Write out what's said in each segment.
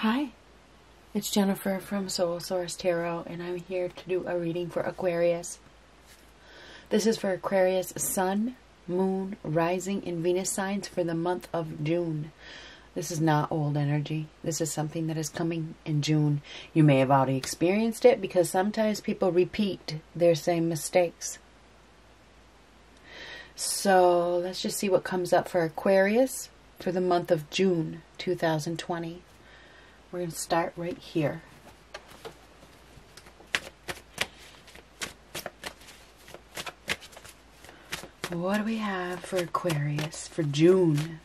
Hi, it's Jennifer from Soul Source Tarot, and I'm here to do a reading for Aquarius. This is for Aquarius Sun, Moon, Rising, and Venus signs for the month of June. This is not old energy. This is something that is coming in June. You may have already experienced it because sometimes people repeat their same mistakes. So let's just see what comes up for Aquarius for the month of June 2020. We're going to start right here. What do we have for Aquarius for June?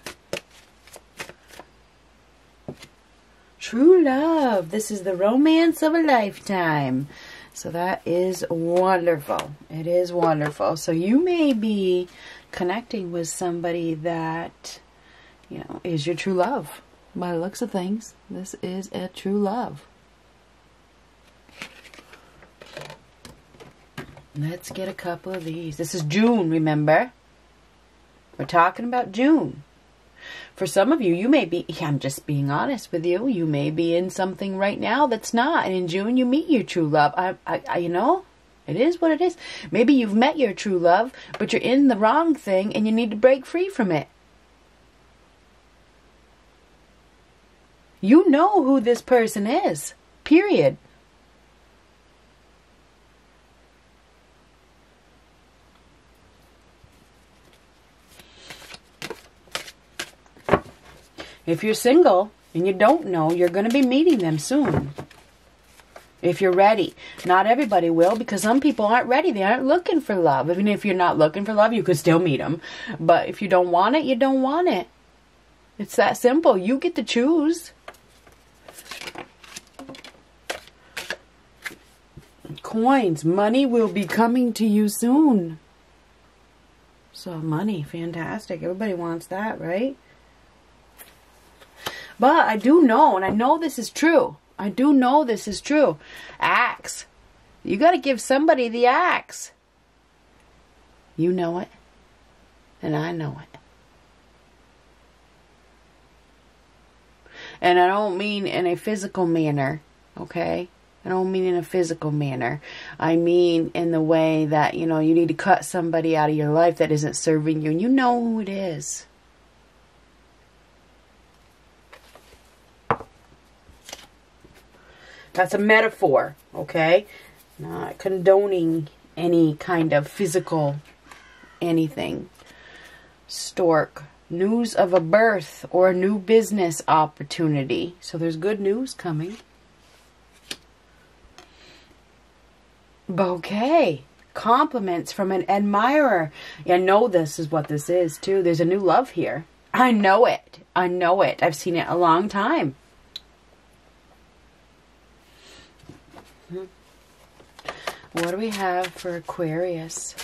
True love. This is the romance of a lifetime. So that is wonderful. It is wonderful. So you may be connecting with somebody that, you know, is your true love. By the looks of things, this is a true love. Let's get a couple of these. This is June, remember? We're talking about June. For some of you, you may be, I'm just being honest with you, you may be in something right now that's not. And in June, you meet your true love. You know, it is what it is. Maybe you've met your true love, but you're in the wrong thing and you need to break free from it. You know who this person is, period. If you're single and you don't know, you're going to be meeting them soon. If you're ready. Not everybody will, because some people aren't ready. They aren't looking for love. Even if you're not looking for love, you could still meet them. But if you don't want it, you don't want it. It's that simple. You get to choose. Coins, money will be coming to you soon. So money, fantastic. Everybody wants that, right? But I do know, and I know this is true. I do know this is true. Axe. You got to give somebody the axe. You know it, and I know it. And I don't mean in a physical manner, okay? I don't mean in a physical manner. I mean in the way that, you know, you need to cut somebody out of your life that isn't serving you. And you know who it is. That's a metaphor, okay? Not condoning any kind of physical anything. Stork. News of a birth or a new business opportunity. So there's good news coming. Bouquet. Compliments from an admirer. I know this is what this is too. There's a new love here. I know it. I know it. I've seen it a long time. What do we have for Aquarius?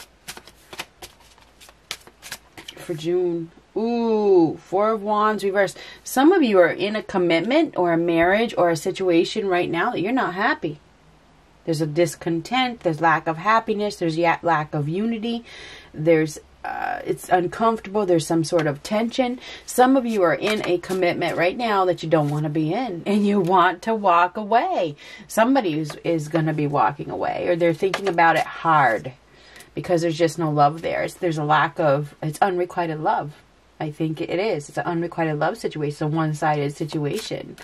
For June. Ooh, Four of Wands reversed. Some of you are in a commitment or a marriage or a situation right now that you're not happy. There's a discontent. There's lack of happiness. There's yet lack of unity. There's it's uncomfortable. There's some sort of tension. Some of you are in a commitment right now that you don't want to be in, and you want to walk away. Somebody is going to be walking away, or they're thinking about it hard because there's just no love there. There's a lack of, it's unrequited love. I think it is. It's an unrequited love situation, a one-sided situation.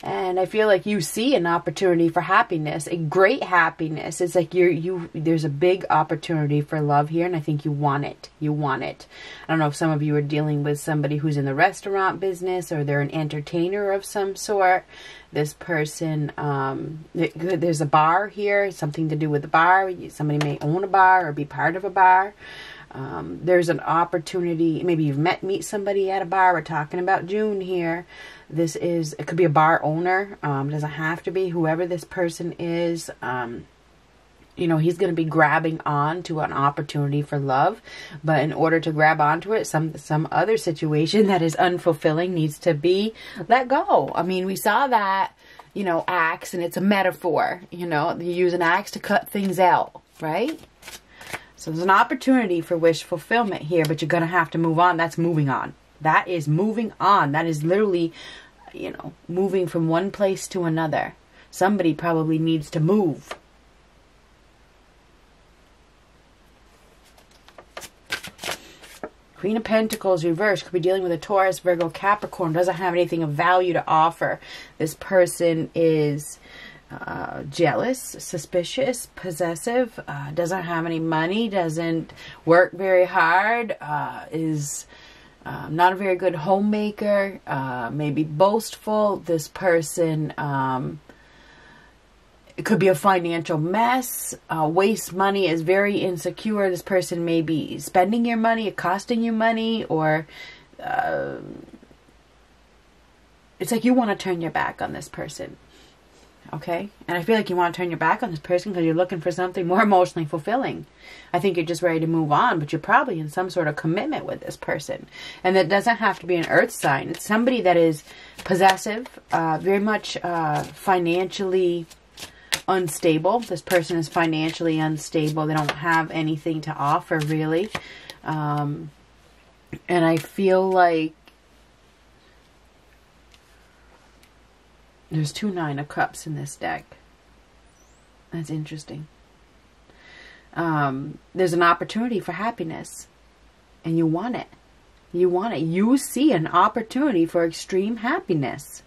And I feel like you see an opportunity for happiness, a great happiness. It's like there's a big opportunity for love here, and I think you want it. You want it. I don't know if some of you are dealing with somebody who's in the restaurant business, or they're an entertainer of some sort. This person, there's a bar here, something to do with the bar. Somebody may own a bar or be part of a bar. There's an opportunity. Maybe you've meet somebody at a bar. We're talking about June here. This is, it could be a bar owner. Doesn't have to be. Whoever this person is, you know, he's going to be grabbing on to an opportunity for love. But in order to grab onto it, some other situation that is unfulfilling needs to be let go. I mean, we saw that, you know, axe, and it's a metaphor. You know, you use an axe to cut things out, right? So there's an opportunity for wish fulfillment here, but you're going to have to move on. That's moving on. That is moving on. That is literally you know, moving from one place to another. Somebody probably needs to move. Queen of Pentacles reversed could be dealing with a Taurus, Virgo, Capricorn. Doesn't have anything of value to offer. This person is jealous, suspicious, possessive, doesn't have any money, doesn't work very hard, is not a very good homemaker, maybe boastful. This person, it could be a financial mess, waste money, is very insecure. This person may be spending your money, costing you money, or it's like you want to turn your back on this person, okay? And I feel like you want to turn your back on this person because you're looking for something more emotionally fulfilling. I think you're just ready to move on, but you're probably in some sort of commitment with this person. And that doesn't have to be an earth sign. It's somebody that is possessive, very much financially unstable. This person is financially unstable. They don't have anything to offer, really. And I feel like there's 2 9 of cups in this deck. That's interesting. There's an opportunity for happiness, and you want it. You want it. You see an opportunity for extreme happiness.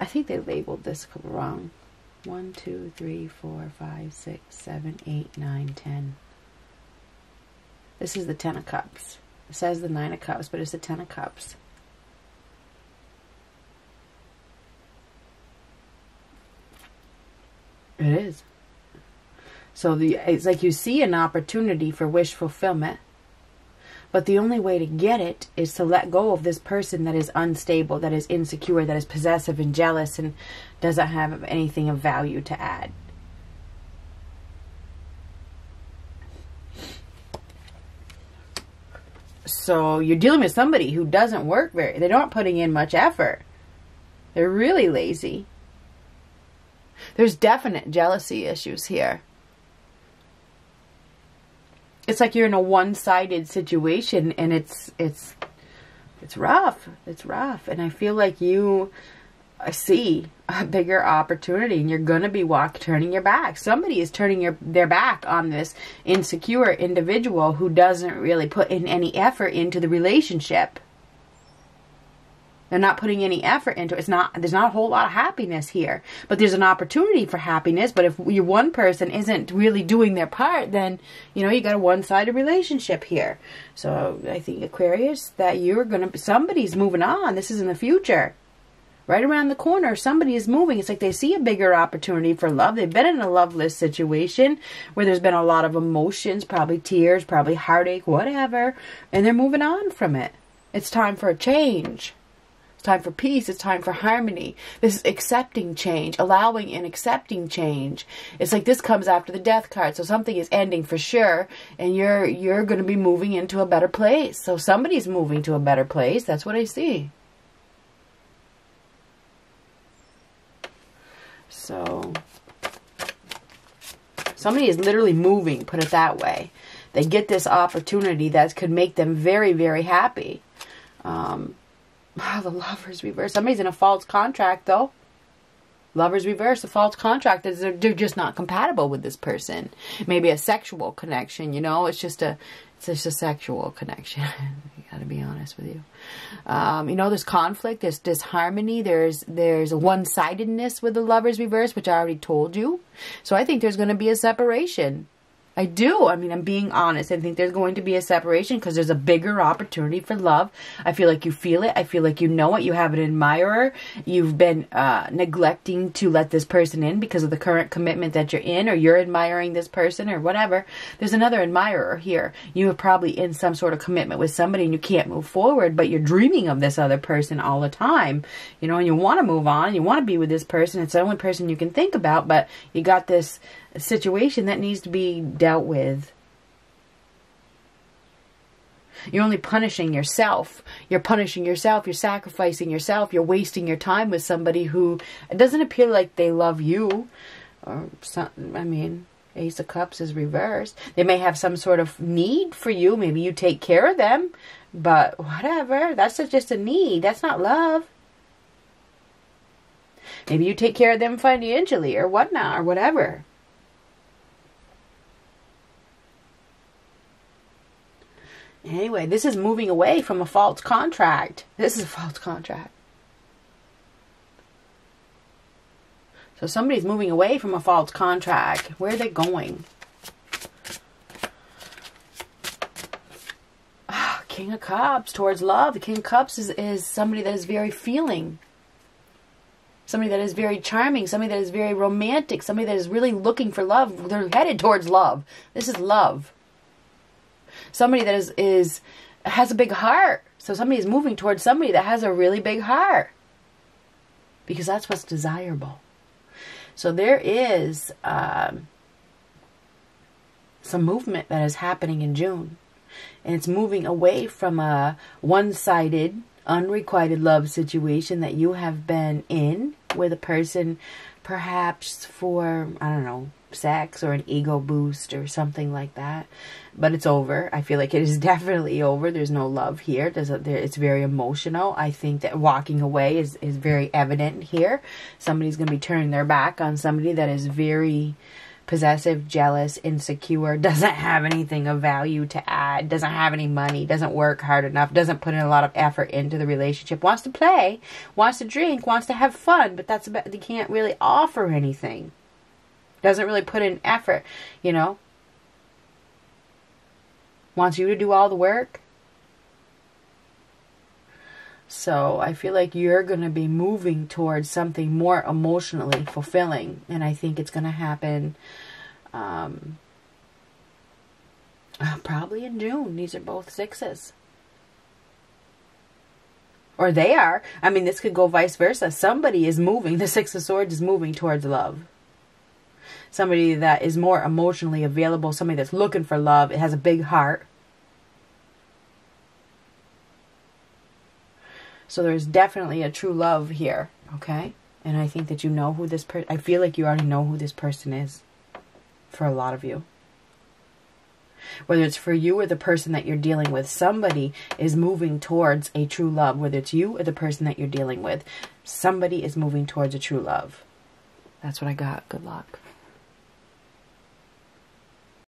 I think they labeled this wrong. 1, 2, 3, 4, 5, 6, 7, 8, 9, 10. This is the 10 of cups. It says the 9 of cups, but it's the 10 of cups. It is. So it's like you see an opportunity for wish fulfillment. But the only way to get it is to let go of this person that is unstable, that is insecure, that is possessive and jealous, and doesn't have anything of value to add. So you're dealing with somebody who doesn't work very, they aren't putting in much effort. They're really lazy. There's definite jealousy issues here. It's like you're in a one-sided situation, and it's rough. It's rough. And I feel like you see a bigger opportunity, and you're going to be turning your back. Somebody is turning their back on this insecure individual who doesn't really put in any effort into the relationship. They're not putting any effort into it. There's not a whole lot of happiness here, but there's an opportunity for happiness. But if your one person isn't really doing their part, then, you know, you got a one-sided relationship here. So I think, Aquarius, that you're going to, somebody's moving on. This is in the future. Right around the corner, somebody is moving. It's like they see a bigger opportunity for love. They've been in a loveless situation where there's been a lot of emotions, probably tears, probably heartache, whatever. And they're moving on from it. It's time for a change. Time for peace. It's time for harmony. This is accepting change, allowing and accepting change. It's like this comes after the death card, so something is ending for sure, and you're going to be moving into a better place. So somebody's moving to a better place. That's what I see. So somebody is literally moving, put it that way. They get this opportunity that could make them very, very happy. Wow, the Lovers reverse. Somebody's in a false contract, though. Lovers reverse, a false contract. They're just not compatible with this person. Maybe a sexual connection, you know. It's just a sexual connection. I gotta be honest with you. You know, there's conflict, there's disharmony, there's a one-sidedness with the Lovers reverse, which I already told you. So I think there's going to be a separation. I do. I mean, I'm being honest. I think there's going to be a separation because there's a bigger opportunity for love. I feel like you feel it. I feel like you know it. You have an admirer. You've been neglecting to let this person in because of the current commitment that you're in, or you're admiring this person or whatever. There's another admirer here. You are probably in some sort of commitment with somebody and you can't move forward, but you're dreaming of this other person all the time, you know, and you want to move on. You want to be with this person. It's the only person you can think about, but you got this situation that needs to be dealt with. You're only punishing yourself. You're punishing yourself. You're sacrificing yourself. You're wasting your time with somebody who, it doesn't appear like they love you, or something. I mean, Ace of Cups is reversed. They may have some sort of need for you. Maybe you take care of them, but whatever. That's just a need. That's not love. Maybe you take care of them financially or whatnot or whatever. Anyway, this is moving away from a false contract. This is a false contract. So somebody's moving away from a false contract. Where are they going? Oh, King of Cups towards love. The King of Cups is somebody that is very feeling. Somebody that is very charming. Somebody that is very romantic. Somebody that is really looking for love. They're headed towards love. This is love. Somebody that has a big heart. So somebody is moving towards somebody that has a really big heart. Because that's what's desirable. So there is some movement that is happening in June. And it's moving away from a one-sided, unrequited love situation that you have been in with a person, perhaps for, I don't know, sex or an ego boost or something like that. But it's over. I feel like it is definitely over. There's no love here. It's very emotional. I think that walking away is very evident here. Somebody's going to be turning their back on somebody that is very possessive, jealous, insecure, doesn't have anything of value to add, doesn't have any money, doesn't work hard enough, doesn't put in a lot of effort into the relationship, wants to play, wants to drink, wants to have fun, but that's about, they can't really offer anything. Doesn't really put in effort, you know. Wants you to do all the work. So I feel like you're going to be moving towards something more emotionally fulfilling. And I think it's going to happen probably in June. These are both sixes. Or they are. I mean, this could go vice versa. Somebody is moving. The Six of Swords is moving towards love. Somebody that is more emotionally available. Somebody that's looking for love. It has a big heart. So there's definitely a true love here. Okay? And I think that you know who this person... I feel like you already know who this person is. For a lot of you. Whether it's for you or the person that you're dealing with. Somebody is moving towards a true love. Whether it's you or the person that you're dealing with. Somebody is moving towards a true love. That's what I got. Good luck.